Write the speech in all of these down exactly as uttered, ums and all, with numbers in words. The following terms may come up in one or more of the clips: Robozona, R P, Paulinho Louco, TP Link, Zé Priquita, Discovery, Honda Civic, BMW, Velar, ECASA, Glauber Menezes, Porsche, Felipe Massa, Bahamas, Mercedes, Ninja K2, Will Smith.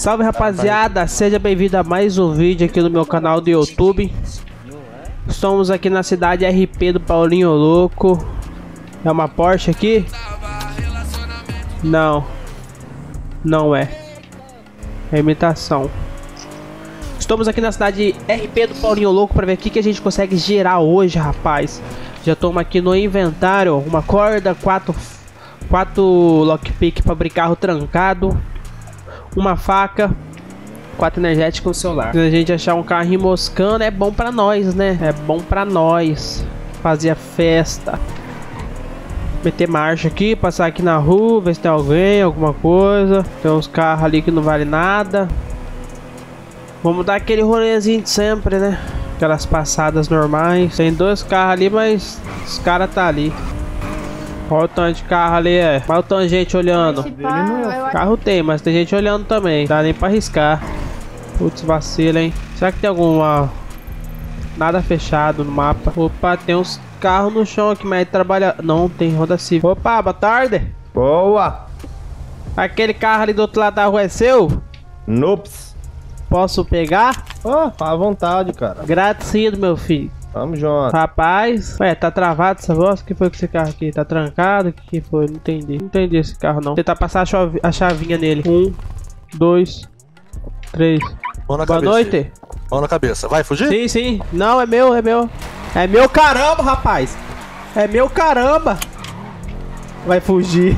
Salve rapaziada, seja bem-vindo a mais um vídeo aqui no meu canal do YouTube. Estamos aqui na cidade R P do Paulinho Louco. É uma Porsche aqui? Não, não é, é imitação. Estamos aqui na cidade R P do Paulinho Louco para ver o que a gente consegue gerar hoje, rapaz. Já estamos aqui no inventário, uma corda, quatro, quatro lockpick para abrir carro trancado, uma faca, quatro energéticos e um celular. Se a gente achar um carro moscando é bom para nós, né? É bom para nós fazer a festa. Meter marcha aqui, passar aqui na rua, ver se tem alguém, alguma coisa. Tem uns carros ali que não vale nada. Vamos dar aquele rolezinho de sempre, né? Aquelas passadas normais. Tem dois carros ali, mas os caras tá ali. Olha o tanto de carro ali, é. Olha o tanto de gente olhando. Carro tem, mas tem gente olhando também. Dá nem pra arriscar. Putz, vacila, hein? Será que tem alguma... Nada fechado no mapa. Opa, tem uns carros no chão aqui, mas trabalha... Não, tem Honda Civic. Opa, boa tarde. Boa. Aquele carro ali do outro lado da rua é seu? Nope. Posso pegar? Oh, tá à vontade, cara. Agradecido, meu filho. Tamo junto. Rapaz, ué, tá travado essa voz? O que foi com esse carro aqui? Tá trancado? O que foi? Não entendi. Não entendi esse carro, não. Tentar passar a, chave, a chavinha nele. Um, dois, três. Mão na Boa cabeça, noite. Mão na cabeça. Vai fugir? Sim, sim. Não, é meu, é meu. É meu caramba, rapaz. É meu caramba. Vai fugir.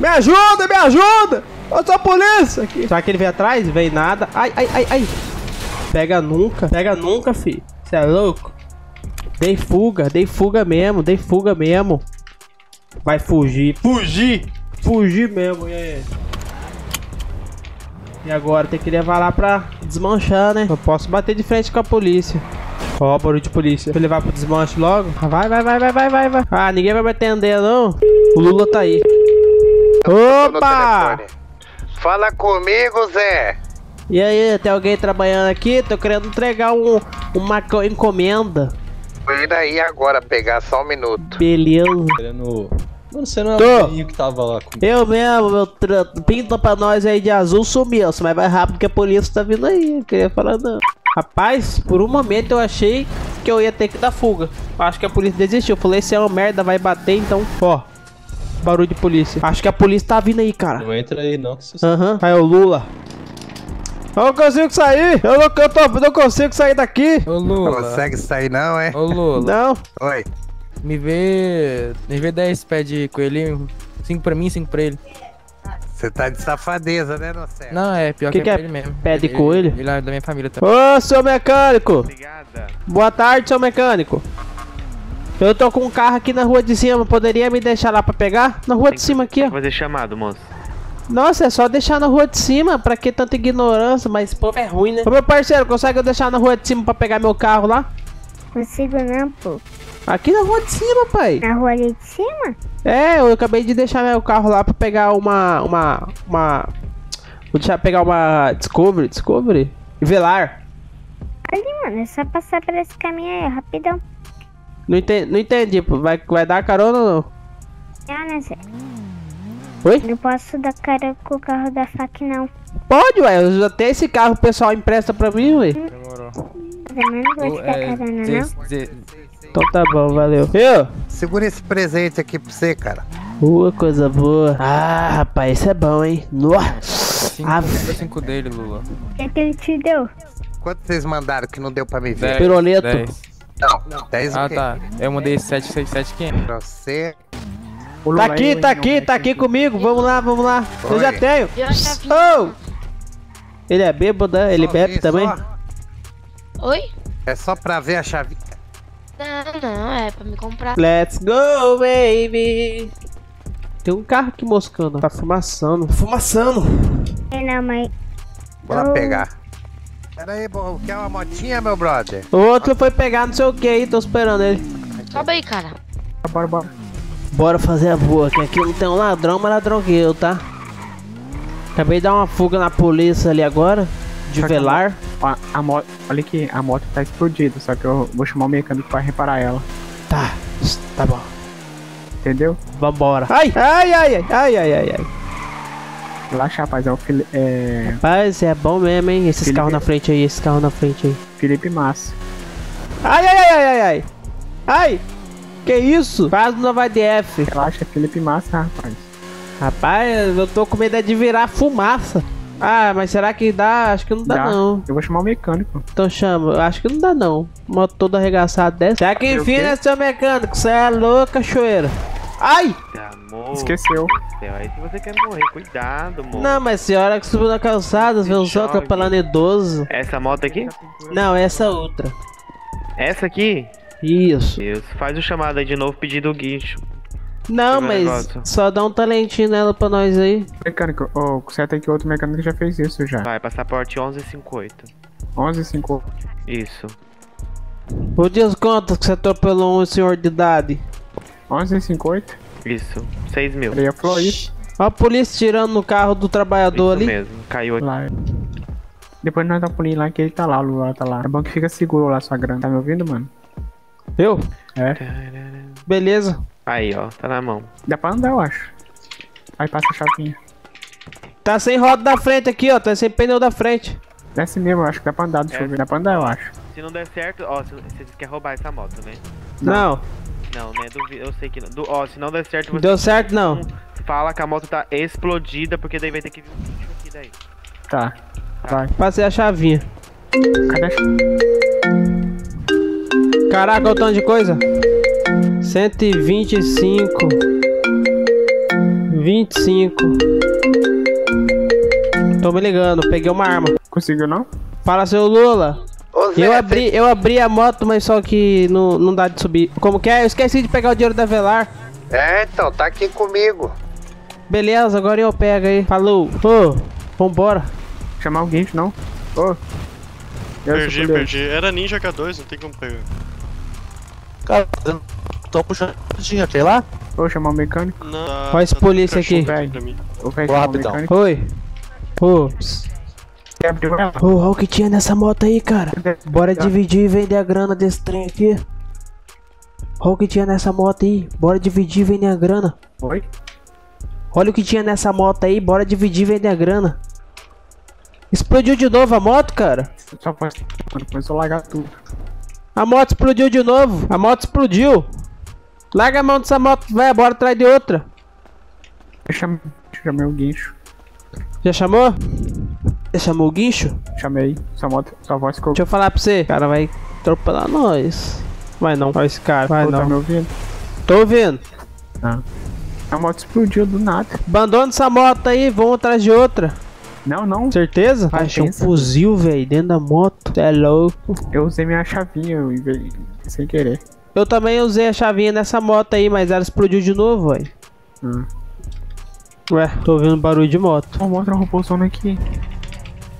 Me ajuda, me ajuda. Olha só a polícia aqui. Será que ele veio atrás? Veio nada. Ai, ai, ai, ai. Pega nunca. Pega nunca, filho. Você é louco? Dei fuga. Dei fuga mesmo. Dei fuga mesmo. Vai fugir. Fugir. Fugir mesmo. E aí? E agora tem que levar lá pra desmanchar, né? Eu posso bater de frente com a polícia. Ó, barulho de polícia. Vou levar pro desmanche logo. Vai, vai, vai, vai, vai, vai, vai. Ah, ninguém vai me atender, não. O Lula tá aí. Opa! Fala comigo, Zé. E aí, tem alguém trabalhando aqui? Tô querendo entregar um, uma encomenda. Tô indo aí agora pegar, só um minuto. Beleza. Querendo... Mano, você não é o menino que tava lá comigo. Eu mesmo, meu tra... pinta pra nós aí de azul, sumiu. Mas vai rápido que a polícia tá vindo aí. Não queria falar não. Rapaz, por um momento eu achei que eu ia ter que dar fuga. Acho que a polícia desistiu. Eu falei, se é uma merda, vai bater, então, ó. Barulho de polícia. Acho que a polícia tá vindo aí, cara. Não entra aí, não. Aham. Uhum. Aí o Lula. Eu não consigo sair. Eu não, eu tô, eu não consigo sair daqui. Ô, Lula. Não consegue sair, não, é? Ô, Lula. Não. Oi. Me vê... Me vê dez pés de coelhinho. cinco pra mim, cinco pra ele. Você tá de safadeza, né, Nocelo? Não, é pior que, que, que é, é ele mesmo. Pé de ele, coelho? Ele, ele é da minha família também. Ô, seu mecânico. Obrigada. Boa tarde, seu mecânico. Eu tô com um carro aqui na rua de cima, poderia me deixar lá pra pegar? Na rua tem, de cima aqui, ó. Fazer chamado, moço. Nossa, é só deixar na rua de cima, pra que tanta ignorância, mas pô, é ruim, né? Ô, meu parceiro, consegue eu deixar na rua de cima pra pegar meu carro lá? Consigo não, pô. Aqui na rua de cima, pai. Na rua ali de cima? É, eu acabei de deixar meu carro lá pra pegar uma... uma... uma... Vou deixar pegar uma... Discovery, Discovery? Velar. Ali, mano, é só passar por esse caminho aí, rapidão. Não entendi, não entendi. Vai, vai dar carona ou não? Não, né, Zé? Oi? Não posso dar carona com o carro da F A C, não. Pode, ué. Eu já tenho esse carro, o pessoal empresta pra mim, ué. Demorou. Eu não vou te dar carona, não. Então tá bom, valeu. Eu? Segura esse presente aqui pra você, cara. Boa, uh, coisa boa. Ah, rapaz, isso é bom, hein? Nossa. cinco dele, Lula. O que é que ele te deu? Quanto vocês mandaram que não deu pra me ver? Piroleto. Não, dez. Ah, tá. Eu mandei sete seis sete cinco. Pra você. Tá aqui, tá aqui, tá aqui comigo. Vamos lá, vamos lá. Oi. Eu já tenho. Oh! Ele é bêbado, ele só bebe também? Só... Oi? É só pra ver a chave. Não, não, é pra me comprar. Let's go, baby. Tem um carro aqui moscando. Tá fumaçando. Fumaçando. É não, mãe. Bora oh. pegar. Pera aí, bom, quer uma motinha, meu brother? O outro foi pegar não sei o que aí, tô esperando ele. Sobe aí, cara. Bora, bora. Bora fazer a boa, que aqui não tem um ladrão, mas ladrão que eu, tá? Acabei de dar uma fuga na polícia ali agora, de Velar. A, a moto, olha aqui, a moto tá explodida, só que eu vou chamar o mecânico pra reparar ela. Tá, tá bom. Entendeu? Vambora. Ai, ai, ai, ai, ai, ai, ai. Relaxa, rapaz, é o Felipe... É... Rapaz, é bom mesmo, hein? Esses Felipe... carros na frente aí, esses carros na frente aí. Felipe Massa. Ai, ai, ai, ai, ai. Ai! Que isso? Quase não vai D F. Relaxa, Felipe Massa, rapaz. Rapaz, eu tô com medo de virar fumaça. Ah, mas será que dá? Acho que não dá, dá. não. Eu vou chamar o mecânico. Então chama. Acho que não dá, não. Moto toda arregaçada dessa. Será que enfim, né, seu mecânico? Você é louco, cachoeira. Ai! Amor, esqueceu. Aí se você quer morrer, cuidado, amor. Não, mas senhora que subiu na calçada, viu só atropelando idoso. Essa moto aqui? Não, essa outra. Essa aqui? Isso. Deus, faz o chamado aí de novo, pedindo o guincho. Não, mas negócio. Só dá um talentinho nela pra nós aí. Mecânico, oh, conserta que outro mecânico já fez isso já. Vai, passaporte onze cinquenta e oito. onze cinquenta e oito. Isso. O desconto que você atropelou um senhor de idade. onze cinquenta e oito? Isso, seis mil. Ele falou isso. Ó a polícia tirando no carro do trabalhador isso ali. Mesmo, caiu aqui. Lá. Depois nós dá um pulinho lá que ele tá lá, o Lula tá lá. É bom que fica seguro lá sua grana. Tá me ouvindo, mano? Eu? É. Beleza. Aí, ó, tá na mão. Dá pra andar, eu acho. Aí passa a chavinha. Tá sem roda da frente aqui, ó. Tá sem pneu da frente. Desce mesmo, eu acho que dá pra andar, deixa é. eu ver. Dá pra andar, eu acho. Se não der certo, ó, você quer roubar essa moto, né? Não. Não, né? Duvido, eu sei que não. Du, ó, se não der certo, você. Deu certo, não. Fala que a moto tá explodida, porque daí vai ter que vir um bicho aqui daí. Tá. tá. Vai. Passei a chavinha. Cadê a chavinha? Caraca, olha o tanto de coisa. cento e vinte e cinco, vinte e cinco. Tô me ligando, peguei uma arma. Conseguiu não? Fala, seu Lula. Ô, Zé, eu abri, eu abri a moto, mas só que não, não dá de subir. Como que é? Eu esqueci de pegar o dinheiro da Velar. É, então, tá aqui comigo. Beleza, agora eu pego aí. Falou. Ô, vambora. Chamar alguém, não? Ô. Perdi, perdi. Era Ninja K dois, não tem como pegar. Cara, eu tô puxando dinheiro, sei lá. Vou chamar o mecânico. Não, olha esse polícia aqui. Vou rapidão. Oi. Ô. Ô, olha o que tinha nessa moto aí, cara. Bora dividir e vender a grana desse trem aqui. Olha o que tinha nessa moto aí. Bora dividir e vender a grana. Oi? Olha o que tinha nessa moto aí. Bora dividir e vender a grana. Explodiu de novo a moto, cara? Só pode. Depois eu largar tudo. A moto explodiu de novo. A moto explodiu. Larga a mão dessa moto, vai, bora atrás de outra. Eu chamei, chamei o guincho. Já chamou? Já chamou o guincho? Chamei. Sua moto, sua voz ficou. Deixa eu falar pra você. O cara vai atropelar nós. Vai não. Olha esse cara. Vai Pô, não. Tá me ouvindo? Tô ouvindo. Ah. A moto explodiu do nada. Abandona essa moto aí, vão atrás de outra. Não, não. Certeza? Achei um fuzil, velho, dentro da moto. Cê é louco. Eu usei minha chavinha, véio, sem querer. Eu também usei a chavinha nessa moto aí, mas ela explodiu de novo, velho. Hum. Ué, tô ouvindo barulho de moto. Uma moto roubou o sono aqui.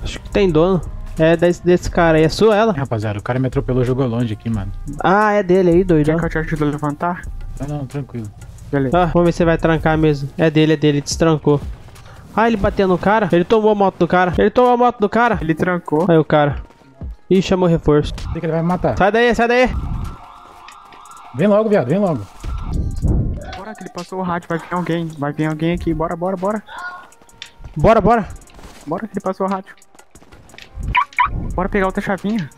Acho que tem dono. É desse, desse cara aí, é sua ela? É, rapaziada, o cara me atropelou, jogou longe aqui, mano. Ah, é dele aí, doido. Quer que eu te ajude a levantar? Não, não, tranquilo. Beleza. Ah, vamos ver se vai trancar mesmo. É dele, é dele, destrancou. Ah, ele bateu no cara. Ele tomou a moto do cara. Ele tomou a moto do cara. Ele trancou. Aí o cara. Ih, chamou reforço. Sei que ele vai me matar. Sai daí, sai daí. Vem logo, viado. Vem logo. Bora que ele passou o rádio. Vai vir alguém. Vai vir alguém aqui. Bora, bora, bora. Bora, bora. Bora que ele passou o rádio. Bora pegar outra chavinha.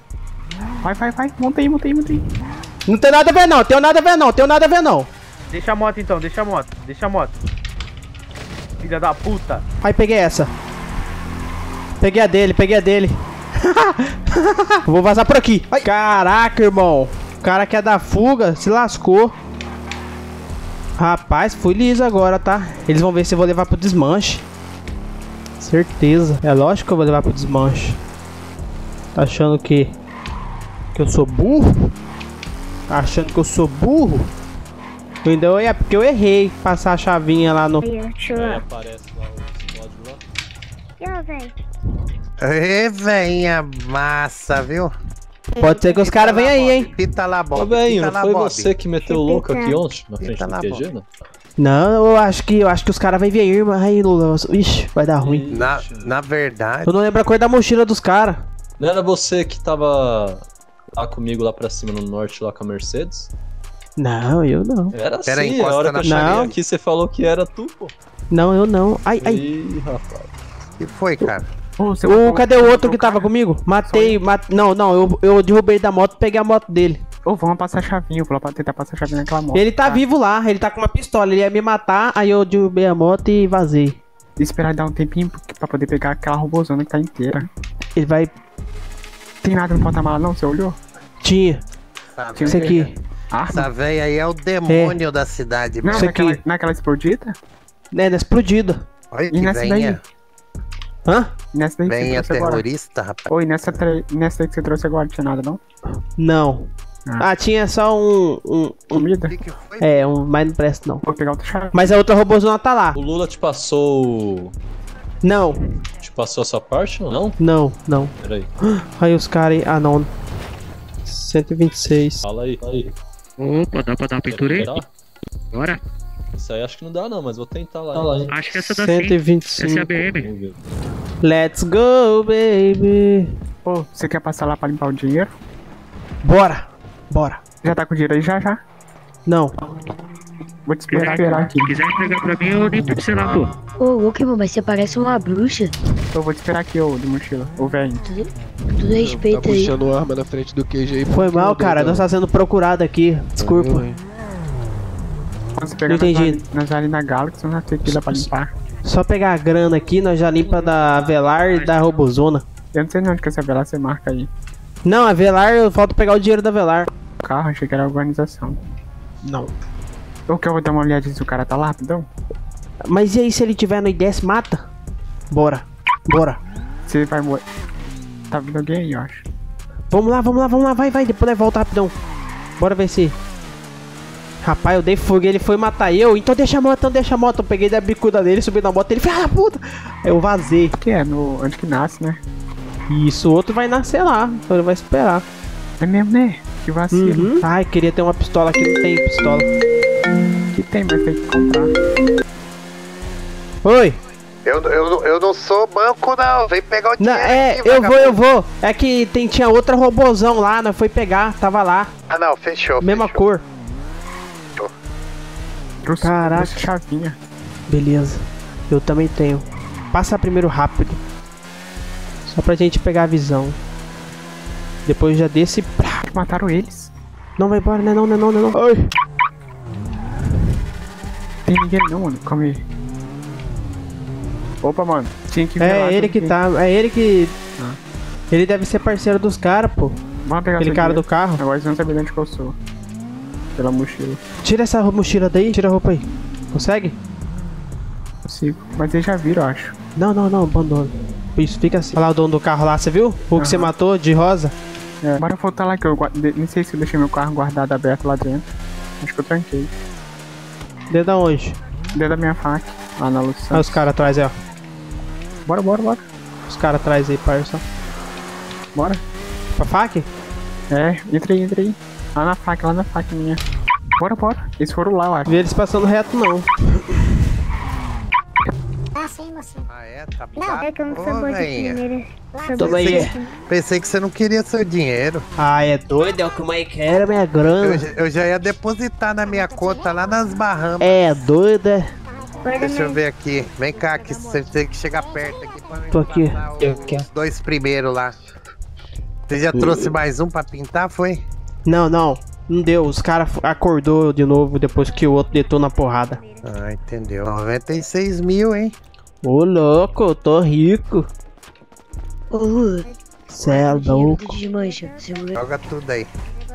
Vai, vai, vai. Monta aí, monta aí, monta aí. Não tem nada a ver não. Tem nada a ver não. Tem nada a ver não. Deixa a moto então. Deixa a moto. Deixa a moto. Filha da puta. Aí peguei essa. Peguei a dele, peguei a dele. Vou vazar por aqui. Ai. Caraca, irmão. O cara que é da fuga se lascou. Rapaz, fui liso agora, tá? Eles vão ver se eu vou levar pro desmanche. Certeza. É lógico que eu vou levar pro desmanche. Tá achando que... Que eu sou burro? Tá achando que eu sou burro? Então é porque eu errei passar a chavinha lá no. Aí aparece lá o código lá. Ei, vem a massa, viu? Pode ser que os caras venham aí, hein? Pita lá, Bob. Foi você que meteu o louco aqui ontem na frente do Q G, né? Não, eu acho que eu acho que os caras vão vir aí, mas aí, Lula. Ixi, vai dar ruim. Na, na verdade. Eu não lembro a cor da mochila dos caras. Não era você que tava lá comigo lá pra cima no norte, lá com a Mercedes? Não, eu não. Era assim, a hora que eu cheguei aqui, você falou que era tu, pô. Não, eu não. Ai, ai. Ih, rapaz. O que foi, cara? Oh, você oh, cadê o outro que tava comigo? Matei, matei. Não, não, eu, eu derrubei da moto, peguei a moto dele. Ô, oh, vamos passar a chavinha, eu vou tentar passar a chavinha naquela moto. Ele tá, tá vivo lá, ele tá com uma pistola, ele ia me matar, aí eu derrubei a moto e vazei. E esperar dar um tempinho pra poder pegar aquela robozona que tá inteira. Ele vai... Tem nada no porta-mala não, você olhou? Tinha. Tinha isso aqui. Arma? Essa véia aí é o demônio é. da cidade. Não, naquela, aqui. naquela explodida? É, na explodida. Olha que venha. Hã? Nessa daí venha terrorista, agora. rapaz. Oi, nessa, tre... nessa daí que você trouxe agora não tinha nada não? Não. Ah, ah, tinha só um... um comida? Que que foi? É, um, mas não presta não. Vou pegar outra chave. Mas a outra robozona tá lá. O Lula te passou... Não. Te passou essa parte ou não? Não, não. Peraí. Aí os caras... Ah, não. cento e vinte e seis. Fala aí, fala aí. Opa, dá pra dar uma pintura aí? Bora. Isso aí acho que não dá não, mas vou tentar lá. Tá lá hein? Acho que essa dá cento e vinte e cinco. Essa é a B M. Let's go, baby. Pô, oh, você quer passar lá pra limpar o dinheiro? Bora. Bora. Já tá com o dinheiro aí? Já, já? Não. Vou te esperar, esperar aqui. Se quiser entregar pra mim, eu nem pra você lá, pô. Ô, Pokémon, mas você parece uma bruxa. Eu vou te esperar aqui, ô, de mochila. Ô, velho. Tudo, tudo respeito tá aí. Tá puxando arma na frente do queijo aí. Foi mal, cara. Doidão. Nós tá sendo procurado aqui. Desculpa. Eu, eu. Não entendi. Nós já ali na Galaxy, nós tem que ir lá pra limpar. Só pegar a grana aqui, nós já limpa da Velar e da Robozona. Eu não sei onde que essa Velar você marca aí. Não, a Velar, eu falta pegar o dinheiro da Velar. Carro, achei que era a organização. Não. Eu quero dar uma olhadinha se o cara tá lá, rapidão. Mas e aí, se ele tiver no I D S, mata? Bora, bora. Você vai morrer. Tá vindo alguém aí, eu acho. Vamos lá, vamos lá, vamos lá, vai, vai. Depois ele volta rapidão. Bora vencer. Rapaz, eu dei fogo, ele foi matar eu. Então deixa a moto, então deixa a moto. Eu peguei da bicuda dele, subi na moto, ele fez ah, puta. Eu vazei. Que é, no... onde que nasce, né? Isso, o outro vai nascer lá, então ele vai esperar. É mesmo, né? Que vacilo. Uhum. Ai, queria ter uma pistola aqui, não tem pistola. Que tem, mas tem que comprar. Oi! Eu, eu, eu não sou banco não, vem pegar o dinheiro. Não, é, aqui, eu vou, eu vou. É que tem, tinha outra robozão lá, nós foi pegar, tava lá. Ah não, fechou. Mesma fechou. cor. Fechou. Caraca, chavinha. Beleza, eu também tenho. Passa primeiro rápido. Só pra gente pegar a visão. Depois já desce pra... Mataram eles. Não, vai embora, né? Não, não, não, não, não. Ai. Tem ninguém não, mano. Calma aí. Opa, mano. Tinha que É lá, ele que, que tá... É ele que... Ah. Ele deve ser parceiro dos caras, pô. Vamos pegar aquele cara dinheiro. do carro. Agora você não sabe de onde que eu sou. Pela mochila. Tira essa mochila daí. Tira a roupa aí. Consegue? Consigo. Mas eles já viram, eu acho. Não, não, não. Abandono. Isso, fica assim. Olha lá o dono do carro lá, você viu? O uhum. que você matou, de rosa. É, bora voltar lá que eu guarde... Nem sei se eu deixei meu carro guardado aberto lá dentro. Acho que eu tranquei. Dedo aonde? Dedo da minha faca. Lá na Luciana. Olha os caras atrás aí, ó. Bora, bora, bora. Os caras atrás aí, parça. Bora. Pra faca? É, entra aí, entra aí. Lá na faca, lá na faca minha. Bora, bora. Eles foram lá, eu acho. Vê eles passando reto, não. Ah, é? Tá bom. Não, é que eu não sou boa de primeira. Pensei, pensei que você não queria seu dinheiro. Ah, é doido? É o que o Mike era, minha grana. Eu, eu já ia depositar na minha conta lá nas Bahamas. É, doida. Deixa eu ver aqui. Vem cá, que você tem que chegar perto aqui pra Tô aqui. Os, os dois primeiros lá. Você já trouxe mais um pra pintar, foi? Não, não. Não deu, os caras acordou de novo depois que o outro deitou na porrada. Ah, entendeu. noventa e seis mil, hein? Ô, louco, eu tô rico. Ô, cê é louco. Joga tudo aí.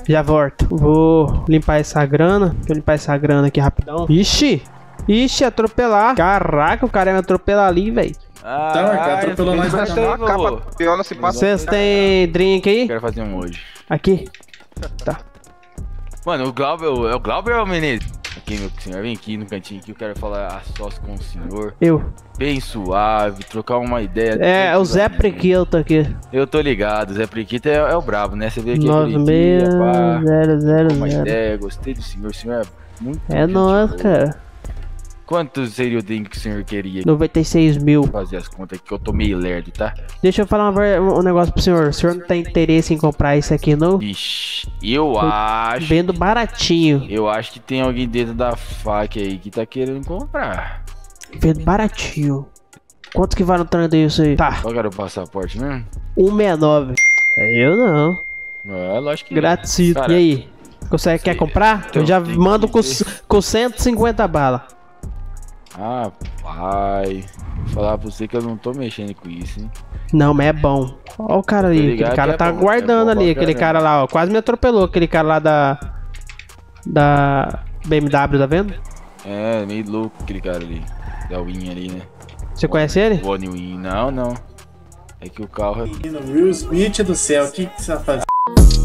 Já volto. Vou limpar essa grana. Deixa eu limpar essa grana aqui rapidão. Ixi, ixi, atropelar. Caraca, o cara ia me atropelar ali, velho. Ah, tá, cara, atropelou mais na capa. Vocês têm drink aí? Quero fazer um hoje. Aqui? Tá. Mano, o Glauber é o Glauber ou o Menezes? Aqui, meu senhor, vem aqui no cantinho que eu quero falar a sós com o senhor. Eu. Bem suave, trocar uma ideia. É, o Zé Priquita aqui. Eu tô ligado, o Zé Priquita é, é o brabo, né? Você veio aqui noventa e seis zero zero zero. Uma ideia, gostei do senhor, o senhor é muito... É nóis, cara. Quanto seria o drink que o senhor queria? noventa e seis mil. Vou fazer as contas aqui que eu tô meio lerdo, tá? Deixa eu falar um, um negócio pro senhor. O senhor não tem interesse em comprar isso aqui, não? Ixi, eu, eu acho... Vendo baratinho. Eu acho que tem alguém dentro da faca aí que tá querendo comprar. Vendo baratinho. Quanto que vale um trem disso aí? Tá. Qual era o passaporte mesmo? um sessenta e nove. Eu não. É, lógico que gratuito. É. E aí? Você quer comprar? Então, eu já mando com, com cento e cinquenta balas. Ah, pai. Vou falar pra você que eu não tô mexendo com isso, hein? Não, mas é bom. Ó o cara ali. Aquele cara é tá bom, guardando é bom, ali. Aquele cara lá, ó. Quase me atropelou. Aquele cara lá da... Da... B M W, tá vendo? É, meio louco aquele cara ali. Da Win ali, né? Você conhece ele? Não, não. É que o carro... Menino, Will Smith do céu, o que que você vai fazer?